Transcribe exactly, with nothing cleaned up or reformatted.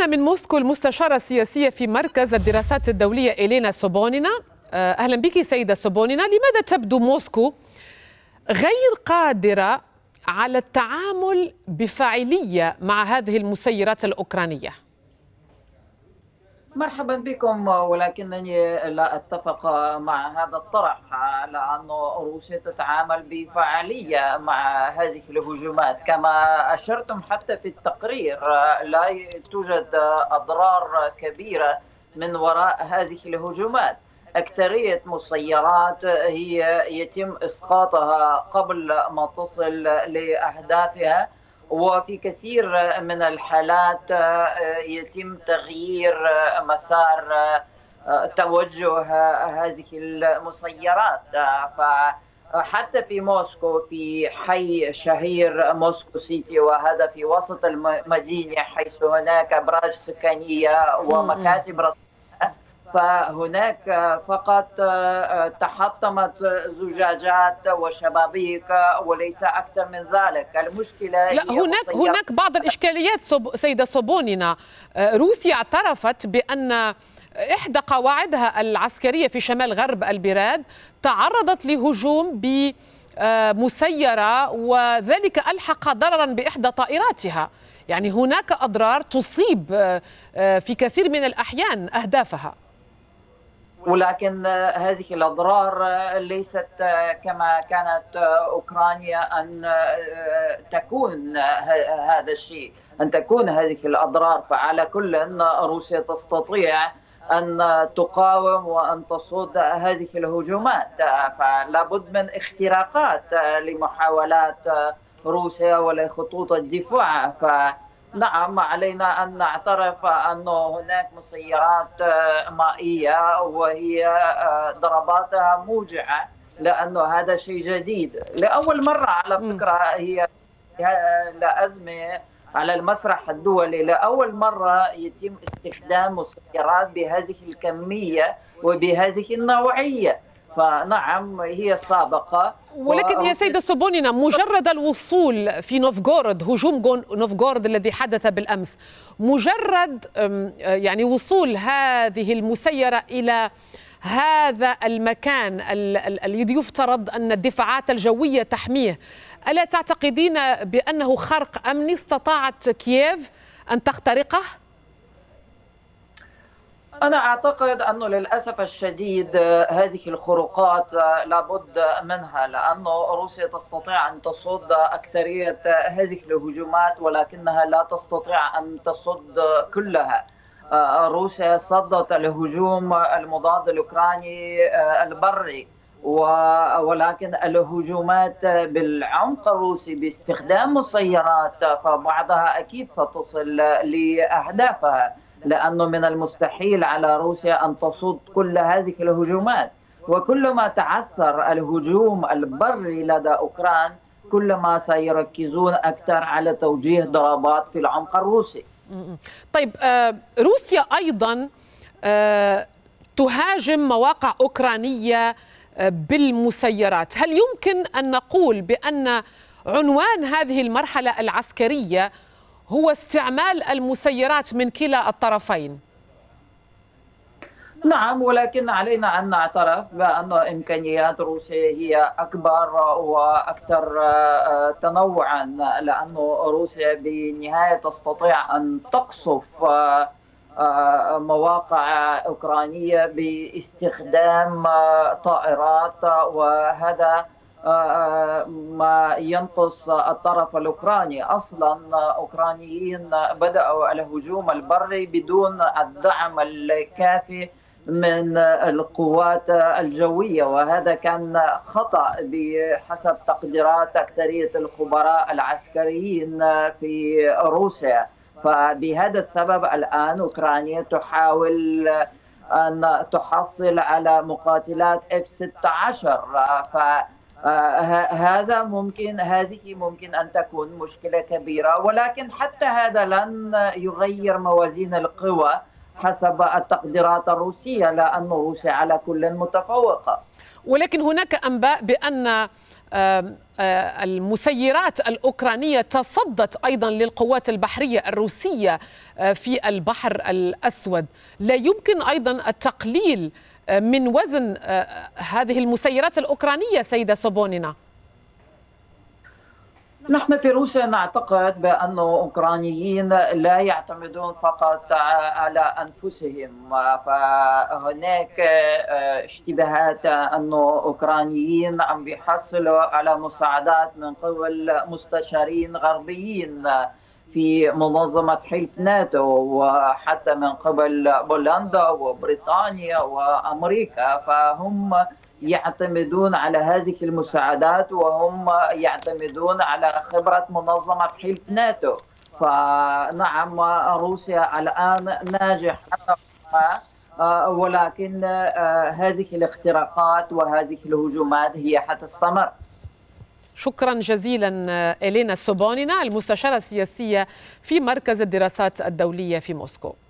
معنا من موسكو المستشارة السياسية في مركز الدراسات الدولية إلينا سوبونينا. أهلا بك سيدة سوبونينا. لماذا تبدو موسكو غير قادرة على التعامل بفاعلية مع هذه المسيرات الأوكرانية؟ مرحبا بكم، ولكنني لا أتفق مع هذا الطرح على أن روسيا تتعامل بفعالية مع هذه الهجومات. كما أشرتم حتى في التقرير، لا توجد أضرار كبيرة من وراء هذه الهجومات. أكثرية مسيرات هي يتم إسقاطها قبل ما تصل لأهدافها، وفي كثير من الحالات يتم تغيير مسار توجه هذه المسيرات. فحتى في موسكو، في حي شهير موسكو سيتي، وهذا في وسط المدينة حيث هناك أبراج سكانية ومكاتب رسمية، فهناك فقط تحطمت زجاجات وشبابيك وليس أكثر من ذلك. المشكلة لا، هناك هناك بعض الإشكاليات سيدة سوبونينا. روسيا اعترفت بأن إحدى قواعدها العسكرية في شمال غرب البلاد تعرضت لهجوم بمسيرة، وذلك ألحق ضررا بإحدى طائراتها. يعني هناك أضرار تصيب في كثير من الأحيان أهدافها، ولكن هذه الأضرار ليست كما كانت أوكرانيا أن تكون هذا الشيء، أن تكون هذه الأضرار. فعلى كل أن روسيا تستطيع أن تقاوم وأن تصد هذه الهجومات، فلا بد من اختراقات لمحاولات روسيا ولخطوط الدفاع. فنعم، علينا أن نعترف أن هناك مسيرات مائية وهي ضرباتها موجعة، لأن هذا شيء جديد. لأول مرة على فكرة هي لأزمة على المسرح الدولي، لأول مرة يتم استخدام مسيرات بهذه الكمية وبهذه النوعية. فنعم، هي سابقة. ولكن يا سيدة سوبونينا، مجرد الوصول في نوفغورود، هجوم نوفغورود الذي حدث بالأمس، مجرد يعني وصول هذه المسيرة إلى هذا المكان الذي يفترض أن الدفاعات الجوية تحميه، ألا تعتقدين بأنه خرق أمني استطاعت كييف أن تخترقه؟ أنا أعتقد أنه للأسف الشديد هذه الخروقات لابد منها، لأنه روسيا تستطيع أن تصد أكثرية هذه الهجومات، ولكنها لا تستطيع أن تصد كلها. روسيا صدت الهجوم المضاد الأوكراني البري، ولكن الهجومات بالعمق الروسي باستخدام مسيرات فبعضها أكيد ستصل لأهدافها، لأنه من المستحيل على روسيا أن تصد كل هذه الهجومات. وكلما تعثر الهجوم البري لدى أوكران، كلما سيركزون أكثر على توجيه ضربات في العمق الروسي. طيب، روسيا أيضا تهاجم مواقع أوكرانية بالمسيرات. هل يمكن أن نقول بأن عنوان هذه المرحلة العسكرية هو استعمال المسيرات من كلا الطرفين؟ نعم، ولكن علينا أن نعترف بأن إمكانيات روسيا هي أكبر وأكثر تنوعا، لأن روسيا بالنهاية تستطيع أن تقصف مواقع أوكرانية باستخدام طائرات، وهذا ما ينقص الطرف الأوكراني. أصلا أوكرانيين بدأوا الهجوم البري بدون الدعم الكافي من القوات الجوية، وهذا كان خطأ بحسب تقديرات أكثرية الخبراء العسكريين في روسيا. فبهذا السبب الآن أوكرانيا تحاول أن تحصل على مقاتلات اف ستة عشر. ف هذا ممكن، هذه ممكن أن تكون مشكلة كبيرة، ولكن حتى هذا لن يغير موازين القوى حسب التقديرات الروسية، لأن روسيا على كل متفوقة. ولكن هناك أنباء بأن المسيرات الأوكرانية تصدت أيضا للقوات البحرية الروسية في البحر الأسود. لا يمكن أيضا التقليل من وزن هذه المسيرات الأوكرانية سيدة سوبونينا. نحن في روسيا نعتقد بأن الأوكرانيين لا يعتمدون فقط على أنفسهم، فهناك اشتباهات أن الأوكرانيين عم بيحصلوا على مساعدات من قبل مستشارين غربيين في منظمة حلف ناتو، وحتى من قبل بولندا وبريطانيا وأمريكا، فهم يعتمدون على هذه المساعدات وهم يعتمدون على خبرة منظمة حلف ناتو. فنعم روسيا الآن ناجحة ولكن هذه الاختراقات وهذه الهجومات هي حتستمر. شكرا جزيلا إلينا سوبونينا المستشارة السياسية في مركز الدراسات الدولية في موسكو.